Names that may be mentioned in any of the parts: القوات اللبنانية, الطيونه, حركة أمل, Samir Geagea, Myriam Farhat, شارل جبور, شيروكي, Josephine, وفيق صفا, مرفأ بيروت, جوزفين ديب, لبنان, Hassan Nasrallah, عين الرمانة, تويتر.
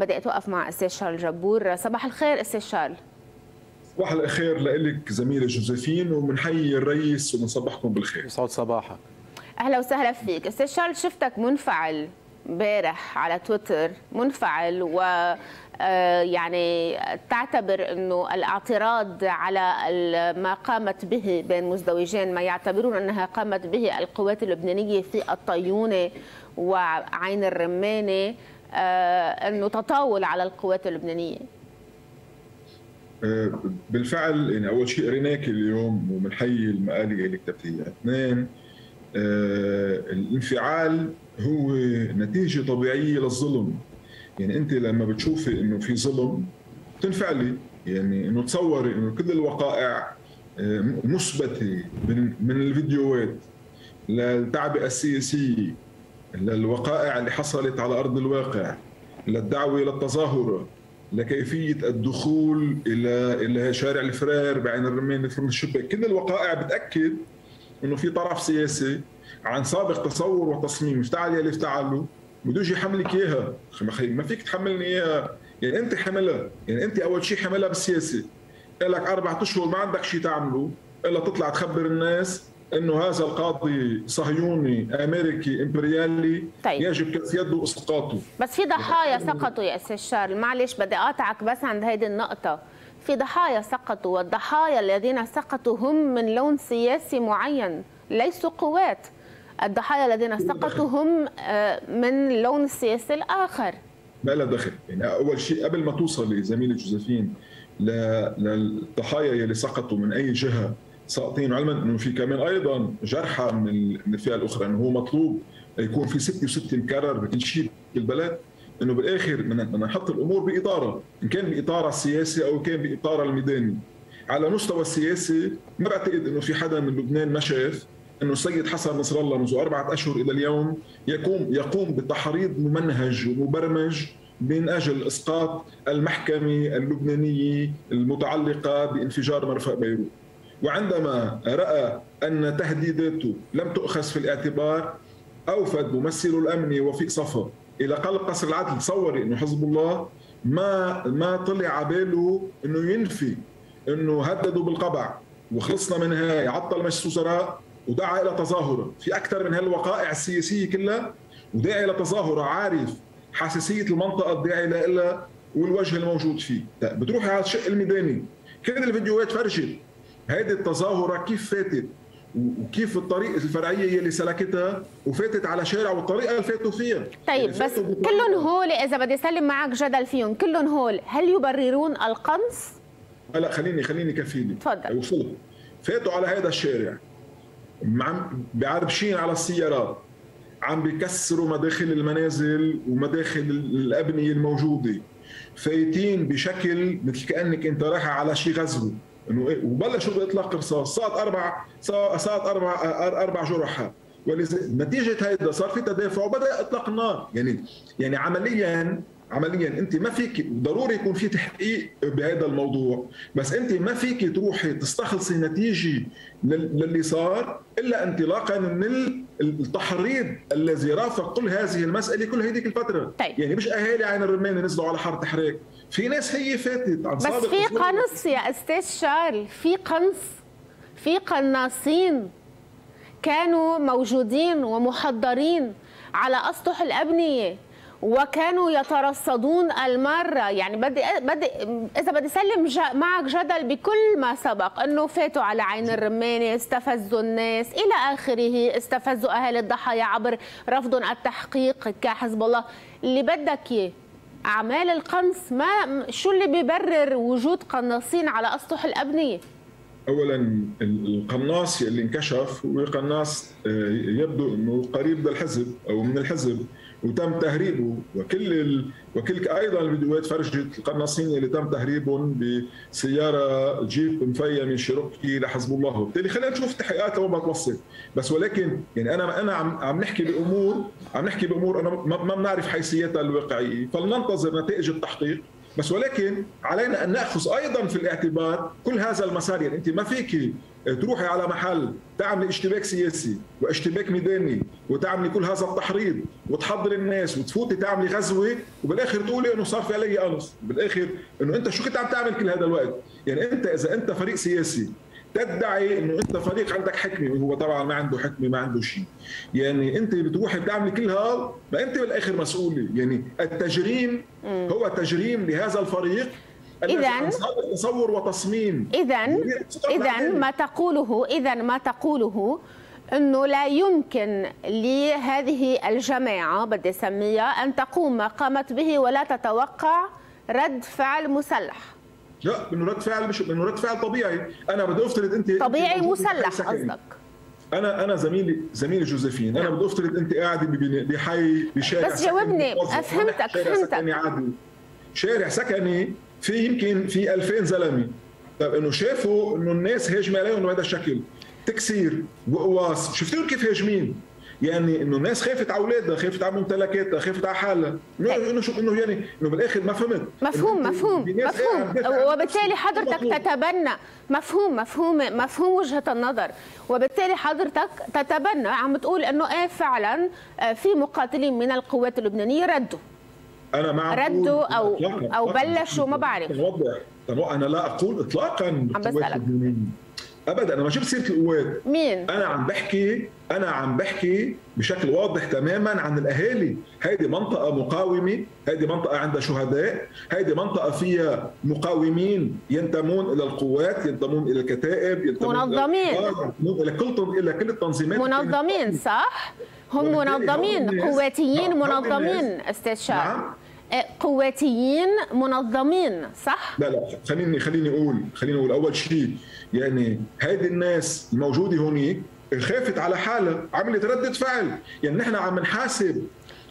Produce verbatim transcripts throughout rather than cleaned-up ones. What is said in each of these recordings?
بدي اتوقف مع السيد شارل جبور. صباح الخير السيد شارل. صباح الخير لك زميله جوزيفين، ومنحيي الرئيس ومنصبحكم بالخير. يسعد صباحك. اهلا وسهلا فيك السيد شارل. شفتك منفعل امبارح على تويتر، منفعل و يعني تعتبر انه الاعتراض على ما قامت به بين مزدوجين، ما يعتبرون انها قامت به القوات اللبنانيه في الطيونه وعين الرمانه، انه تطاول على القوات اللبنانيه. بالفعل يعني اول شيء قريناك اليوم وبنحيي المقاله اللي كتبتيها. اثنين، الانفعال هو نتيجه طبيعيه للظلم. يعني انت لما بتشوفي انه في ظلم بتنفعلي، يعني انه تصوري انه كل الوقائع مثبته من الفيديوهات للتعبئه السياسيه، للوقائع اللي حصلت على ارض الواقع، للدعوه للتظاهره، لكيفيه الدخول الى الى شارع الفرار بعين الرمانه فرن الشباك، كل الوقائع بتاكد انه في طرف سياسي عن سابق تصور وتصميم افتعل يلي افتعله بده يجي يحملك اياها. ما فيك تحملني اياها، يعني انت حملها، يعني انت اول شيء حملها بالسياسه، لك اربع اشهر ما عندك شيء تعمله الا تطلع تخبر الناس انه هذا القاضي صهيوني امريكي امبريالي. طيب، يجب كف يده واسقاطه. بس في ضحايا سقطوا يا استاذ شارل، معلش بدي اقاطعك بس عند هيدي النقطه، في ضحايا سقطوا، والضحايا الذين سقطوا هم من لون سياسي معين، ليسوا قوات. الضحايا الذين سقطوا هم من لون السياسي الاخر. ما له دخل، يعني اول شيء قبل ما توصل زميله جوزيفين للضحايا يلي سقطوا من اي جهه ساقطين، علما انه في كمان ايضا جرحى من الفئه الاخرى، انه هو مطلوب يكون في ستة وستين مكرر بكل شيء بالبلد، انه بالاخر بدنا نحط الامور باطاره، ان كان باطاره السياسي او كان باطاره الميداني. على مستوى السياسي ما بعتقد انه في حدا من لبنان ما شاف انه السيد حسن نصر الله منذ اربعه اشهر الى اليوم يقوم يقوم بتحريض ممنهج ومبرمج من اجل اسقاط المحكمه اللبنانيه المتعلقه بانفجار مرفأ بيروت. وعندما رأى أن تهديداته لم تؤخذ في الاعتبار، أوفد ممثل الأمن وفيق صفا إلى قلب قصر العدل. تصوري أنه حزب الله ما ما طلع عباله أنه ينفي أنه هددوا بالقبع وخلصنا من هاي، عطل مجلس وزراء ودعا إلى تظاهرة، في أكثر من هالوقائع السياسية كلها وداعي إلى تظاهرة، عارف حساسية المنطقة الداعي لها والوجه الموجود فيه. بتروح على الشق الميداني، كل الفيديوهات فرجت هيدي التظاهرة كيف فاتت وكيف الطريقة الفرعية اللي سلكتها وفاتت على شارع والطريقة اللي فاتوا فيها. طيب بس كلهم هول، إذا بدي سلم معك جدل فيهم كلهم هول، هل يبررون القنص؟ لا، خليني خليني كفيلي. تفضل. وصلوا فاتوا على هذا الشارع، عم بعربشين على السيارات، عم بكسروا مداخل المنازل ومداخل الأبنية الموجودة، فايتين بشكل مثل كأنك أنت رايحة على شيء غزو، وبلشوا باطلاق رصاص، سقط اربع سقط اربع اربع جرحى، ونتيجه هيدا صار في تدافع وبدا اطلاق النار. يعني يعني عمليا عمليا انت ما فيك، ضروري يكون في تحقيق بهذا الموضوع، بس انت ما فيك تروحي تستخلصي نتيجه للي صار الا انطلاقا من التحريض الذي رافق كل هذه المساله كل هذيك الفتره. طيب، يعني مش اهالي عين الرمانه نزلوا على حاره تحريك، في ناس هي فاتت عن صادق. بس في قنص يا استاذ شارل، في قنص، في قناصين كانوا موجودين ومحضرين على اسطح الابنيه وكانوا يترصدون المرة. يعني بدي بدي إذا بدي سلم معك جدل بكل ما سبق، إنه فاتوا على عين الرمانة، استفزوا الناس إلى آخره، استفزوا أهل الضحايا عبر رفضهم التحقيق كحزب الله، اللي بدك إياه. أعمال القنص، ما شو اللي بيبرر وجود قناصين على أسطح الأبنية؟ أولاً القناص اللي انكشف هو قناص يبدو إنه قريب للحزب أو من الحزب، وتم تهريبه، وكل ال... وكل ايضا الفيديوهات فرجت القناصين اللي تم تهريبهم بسياره جيب مفيمه شيروكي لحزب الله، وبالتالي خلينا نشوف التحقيقات لوين ما توصل. بس ولكن يعني انا انا عم عم نحكي بامور عم نحكي بامور انا ما بنعرف حيثيتها الواقعيه، فلننتظر نتائج التحقيق، بس ولكن علينا ان ناخذ ايضا في الاعتبار كل هذا المسار. يعني انت ما فيك تروحي على محل تعملي اشتباك سياسي واشتباك ميداني وتعملي كل هذا التحريض وتحضر الناس وتفوتي تعملي غزوه وبالاخر تقولي انه صار في علي قنص، بالاخر انه انت شو كنت عم تعمل كل هذا الوقت؟ يعني انت اذا انت فريق سياسي تدعي انه انت فريق عندك حكمه وهو طبعا ما عنده حكمه ما عنده شيء، يعني انت بتروحي بتعملي كل هذا ما انت بالاخر مسؤوله، يعني التجريم هو تجريم لهذا الفريق. إذا تصور وتصميم إذا إذا ما تقوله إذا ما تقوله أنه لا يمكن لهذه الجماعة بدي أسميها أن تقوم ما قامت به ولا تتوقع رد فعل مسلح. لا، إنه رد فعل مش إنه رد فعل طبيعي، أنا بدي أفترض أنت طبيعي أنت مسلح قصدك. أنا أنا زميلي زميلي جوزيفين، أنا بدي أفترض أنت قاعدة بحي بشارع بس جاوبني أفهمتك فهمتك شارع سكني في يمكن في ألفين زلمه، طيب انه شافوا انه الناس هاجمه عليهم بهذا الشكل، تكسير وقواص، شفتوا كيف هاجمين؟ يعني انه الناس خافت على اولادها، خافت على ممتلكاتها، خافت على حالها، انه شو انه يعني انه بالاخر ما فهمت مفهوم مفهوم مفهوم وبالتالي حضرتك مفهوم. تتبنى مفهوم مفهوم مفهوم وجهه النظر، وبالتالي حضرتك تتبنى عم تقول انه ايه فعلا في مقاتلين من القوات اللبنانيه ردوا أنا ما ردوا أو إطلاقاً. أو بلشوا ما بعرف تنوضح. أنا لا أقول إطلاقاً القوات اللبنانية أبداً، أنا ما جبت سيرة القوات مين؟ أنا عم بحكي أنا عم بحكي بشكل واضح تماماً عن الأهالي، هيدي منطقة مقاومة، هيدي منطقة عندها شهداء، هيدي منطقة فيها مقاومين ينتمون إلى القوات، ينتمون إلى الكتائب، ينتمون منظمين إلى كل إلى كل التنظيمات منظمين صح؟ هم منظمين قواتيين منظمين أستاذ شارل قواتيين منظمين صح؟ لا لا خليني خليني اقول خليني اقول اول شيء يعني هذه الناس الموجوده هونيك خافت على حالها عملت رده فعل، يعني نحن عم نحاسب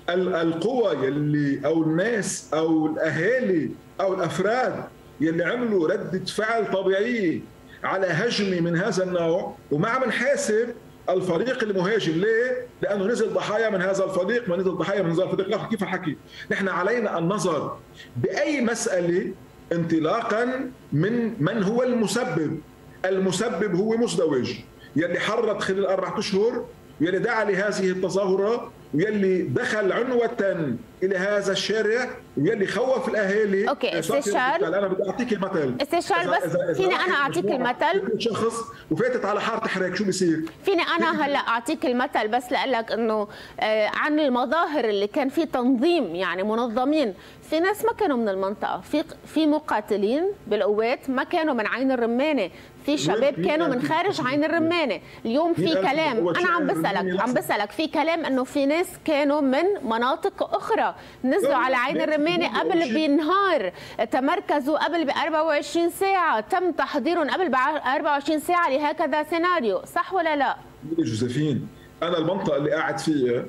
القوى يلي او الناس او الاهالي او الافراد يلي عملوا رده فعل طبيعيه على هجمه من هذا النوع، وما عم نحاسب الفريق المهاجم. ليه؟ لأنه نزل ضحايا من هذا الفريق، ما نزل ضحايا من هذا الفريق، لا كيف الحكي؟ نحن علينا النظر بأي مسألة انطلاقا من من هو المسبب، المسبب هو مزدوج، يلي حرض خلال أربعة أشهر، ويلي دعا لهذه التظاهرة، ويلي دخل عنوة إلى هذا الشارع، ويلي خوف الأهالي. أوكي استشار أنا بدي أعطيك المثل استشار بس إذا إذا فيني أنا أعطيك المثل شخص وفاتت على حارة حراك شو بيصير؟ فيني أنا هلا أعطيك المثل بس لأقلك إنه عن المظاهر اللي كان في تنظيم يعني منظمين، في ناس ما كانوا من المنطقة، في في مقاتلين بالقوات ما كانوا من عين الرمانة، في شباب كانوا من خارج عين الرمانة، اليوم في كلام أنا عم بسألك عم بسألك في كلام إنه في ناس كانوا من مناطق أخرى نزلوا على عين الرمانة قبل بنهار، تمركزوا قبل ب أربعة وعشرين ساعة، تم تحضيرهم قبل ب أربعة وعشرين ساعة لهكذا سيناريو، صح ولا لا؟ جوزيفين أنا المنطقة اللي قاعد فيها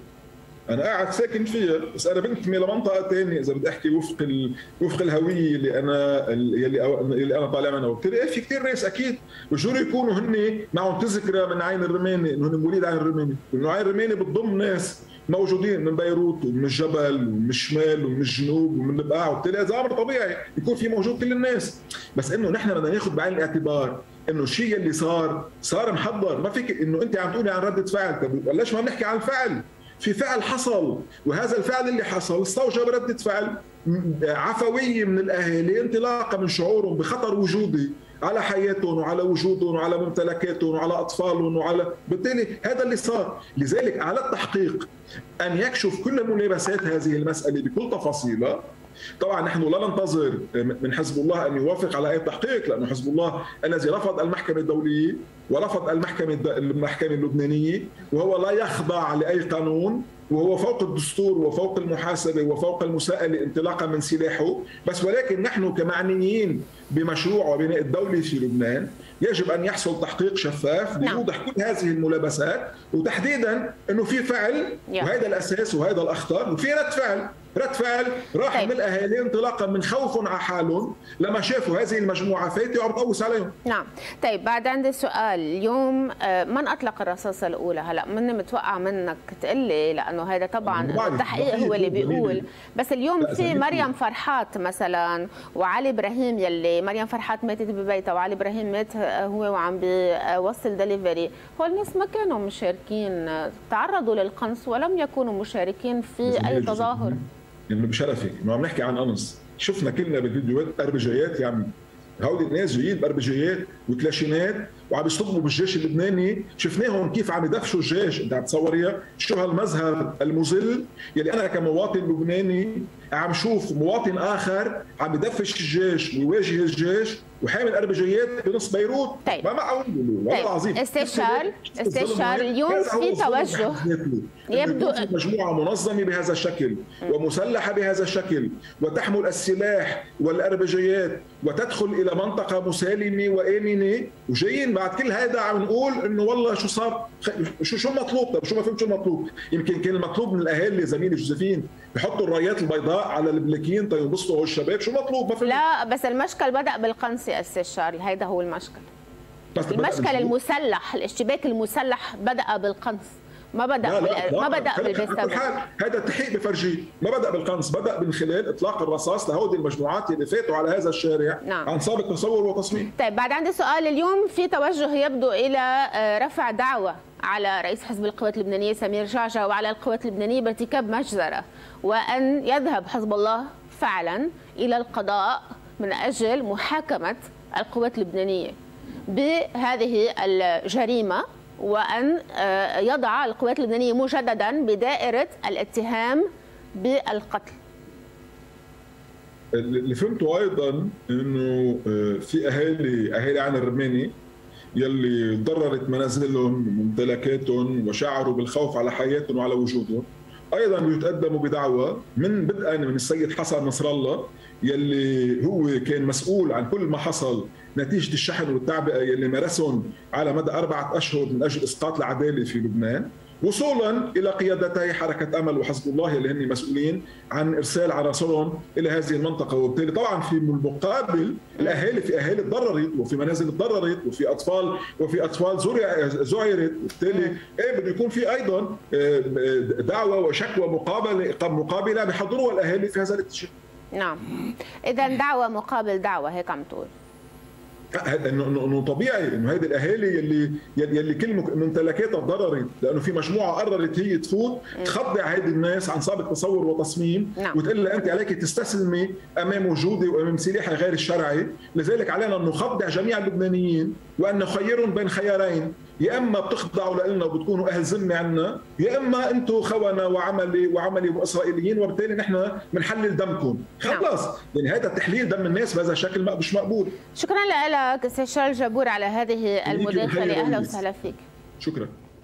أنا قاعد ساكن فيها، بس أنا بنتمي لمنطقة ثانية إذا بدي أحكي وفق ال... وفق الهوية اللي أنا اللي, أو... اللي أنا طالع منها، وبتلاقي في كثير ناس أكيد بجروا يكونوا هن معهم تذكرة من عين الرمانة إنه هن مواليد عين الرمانة، وإنه عين الرمانة بتضم ناس موجودين من بيروت ومن الجبل ومن الشمال ومن الجنوب ومن البقاع، وبالتالي هذا امر طبيعي يكون في موجود كل الناس، بس انه نحن بدنا ناخذ بعين الاعتبار انه الشيء اللي صار صار محضر، ما فيك انه انت عم تقولي عن رده فعل، طب ليش ما بنحكي عن الفعل؟ في فعل حصل وهذا الفعل اللي حصل استوجب رده فعل عفويه من الاهالي انطلاقا من شعورهم بخطر وجودي على حياتهم وعلى وجودهم وعلى ممتلكاتهم وعلى أطفالهم وعلى، بالتالي هذا اللي صار. لذلك على التحقيق أن يكشف كل ملابسات هذه المسألة بكل تفاصيلها. طبعا نحن لا ننتظر من حزب الله أن يوافق على أي تحقيق، لأن حزب الله الذي رفض المحكمة الدولية ورفض المحكمة المحكمة اللبنانية، وهو لا يخضع لأي قانون، وهو فوق الدستور وفوق المحاسبة وفوق المساءلة انطلاقا من سلاحه، بس ولكن نحن كمعنيين بمشروع وبناء الدولة في لبنان يجب أن يحصل تحقيق شفاف ليوضح كل هذه الملابسات، وتحديدا أنه في فعل وهذا الأساس وهذا الأخطار وفي رد فعل. رد فعل راح طيب. من الاهالي انطلاقا من خوفهم على حالهم لما شافوا هذه المجموعه فاتت وعم تقوس عليهم. نعم، طيب بعد عندي سؤال، اليوم من اطلق الرصاصه الاولى؟ هلا مني متوقع منك تقول لي لانه هذا طبعا التحقيق هو اللي بيقول، بس اليوم في مريم فرحات مثلا وعلي ابراهيم، يلي مريم فرحات ماتت ببيتها وعلي ابراهيم مات هو وعم بيوصل دليفري، هول الناس ما كانوا مشاركين، تعرضوا للقنص ولم يكونوا مشاركين في اي تظاهر. يعني بشرفك ما عم نحكي عن قنص، شفنا كلنا بالفيديوهات اربجيات يا عمي، هودي الناس جايين باربجيات وكلاشينات وعم يصطدموا بالجيش اللبناني، شفناهم كيف عم يدفشوا الجيش، انت عم تصوريها؟ شو هالمظهر المذل يلي انا كمواطن لبناني عم شوف مواطن اخر عم يدفش الجيش ويواجه الجيش وحامل اربجيات بنص بيروت. طيب. ما معقول والله العظيم. استاذ شارل، استاذ شارل اليوم في توجه يبدو مجموعه منظمه بهذا الشكل ومسلحه بهذا الشكل وتحمل السلاح والاربجيات وتدخل الى منطقه مسالمه وامنه، وجايين بعد كل هذا عم نقول انه والله شو صار، شو شو المطلوب؟ طب شو ما فهمت شو المطلوب؟ يمكن كان المطلوب من الاهالي زميلي جوزيفين يحطوا الرايات البيضاء على البلاكين تينبسطوا هول الشباب، شو المطلوب؟ ما فهمت. لا بس المشكل بدا بالقنص يا استاذ شارل، هيدا هو المشكل. المشكل المسلح، الاشتباك المسلح بدا بالقنص، ما بدا لا لا بال... ما بدا بالفيستابل. هذا التحقيق بفرجي ما بدا بالقنص، بدا من خلال اطلاق الرصاص لهودي المجموعات اللي فاتوا على هذا الشارع. نعم. عن سابق تصور وتصميم. طيب بعد عندي سؤال، اليوم في توجه يبدو الى رفع دعوى على رئيس حزب القوات اللبنانيه سمير جعجع وعلى القوات اللبنانيه بارتكاب مجزره، وان يذهب حزب الله فعلا الى القضاء من اجل محاكمه القوات اللبنانيه بهذه الجريمه، وأن يضع القوات اللبنانية مجددا بدائرة الاتهام بالقتل. اللي فهمته أيضا أنه في أهالي أهالي عين الرمانة يلي ضررت منازلهم وممتلكاتهم وشعروا بالخوف على حياتهم وعلى وجودهم، أيضا بيتقدموا بدعوى من بدءا من السيد حسن نصر الله يلي هو كان مسؤول عن كل ما حصل نتيجة الشحن والتعبئة يلي مارسهم على مدى أربعة أشهر من أجل إسقاط العدالة في لبنان، وصولا إلى قيادتي حركة أمل وحزب الله يلي هن مسؤولين عن إرسال عناصرهم إلى هذه المنطقة، وبالتالي طبعا في المقابل الأهالي في أهالي تضررت وفي منازل تضررت وفي أطفال وفي أطفال زعرت، وبالتالي إيه بده يكون في أيضا دعوة وشكوى مقابلة مقابلة بحضورها الأهالي في هذا الاتجاه. نعم، إذا دعوة مقابل دعوة هيك عم تقول. انه طبيعي انه هيدي الاهالي يلي يلي كل ممتلكاتها تضررت لانه في مجموعه قررت هي تفوت تخضع هيدي الناس عن سابق تصور وتصميم. نعم. وتقول لها انت عليك تستسلمي امام وجودي وامام سلاحي غير الشرعي، لذلك علينا ان نخضع جميع اللبنانيين وان نخيرهم بين خيارين، يا اما بتخضعوا لنا وبتكونوا اهل ذمه عنا، يا اما انتم خونه وعملي وعملي واسرائيليين وبالتالي نحن بنحلل دمكم، خلص. نعم. يعني هذا تحليل دم الناس بهذا الشكل مش مقبول. شكرا لك استاذ شارل جبور على هذه المداخله، اهلا وسهلا فيك. شكرا.